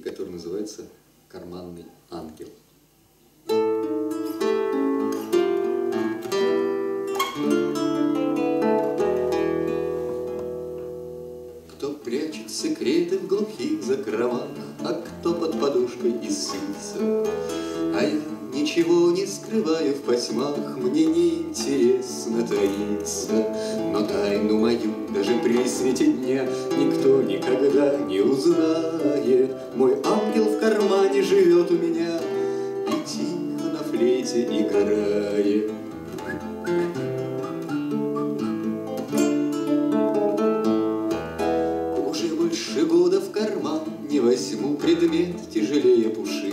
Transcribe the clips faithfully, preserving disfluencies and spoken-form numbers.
и который называется «Карманный ангел». Кто прячет секреты в глухих закромах, а кто под подушкой и ссыльца, а я ничего не скрываю в пасьмах, мне неинтересно таиться. Но тайну мою даже при свете дня никто никогда не узнает. Мой ангел в кармане живет у меня и тихо на флейте играет. Уже больше года в карман не возьму предмет тяжелее пушинки.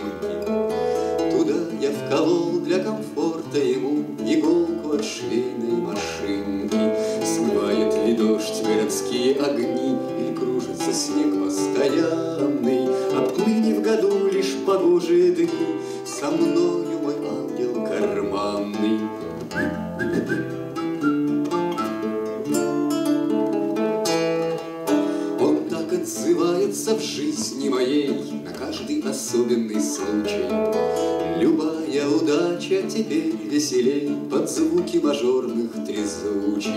Я вколол для комфорта ему иголку от швейной машинки. Смывает ли дождь городские огни, или кружится снег постоянный? Отныне в году лишь погожие дни, со мною мой ангел карманный. Он так отзывается в жизни моей на каждый особенный случай. Любая удача теперь веселей под звуки мажорных трезвучий.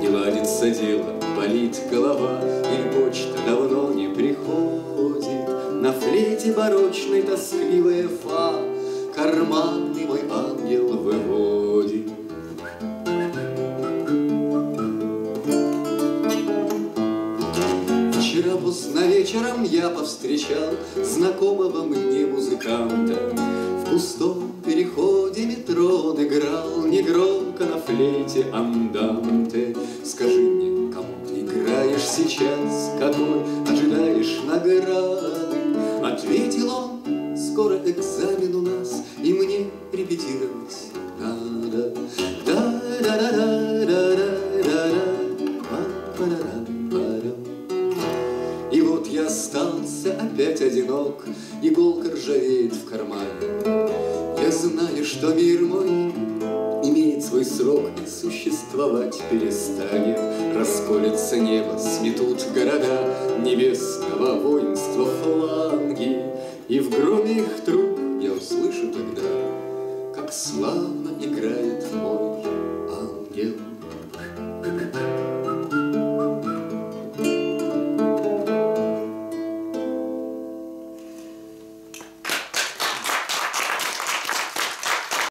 Не ладится дело, болит голова, и почта давно не приходит. На флейте барочной тоскливая фа карманный мой ангел выводит. Вчера поздно вечером я повстречал знакомого мне музыканта. В пустом переходе метро он играл негромко на флейте анданте. Скажи мне, кому ты играешь сейчас, какой ожидаешь награды? Ответил он, скоро экзамен у нас, и мне репетировать надо. И вот я остался опять одинок, иголка ржавеет в кармане. Я знаю, что мир мой имеет свой срок и существовать перестанет. Расколется небо, сметут города небесного воинства фланги, и в громе их труб я услышу тогда, как славно играет мой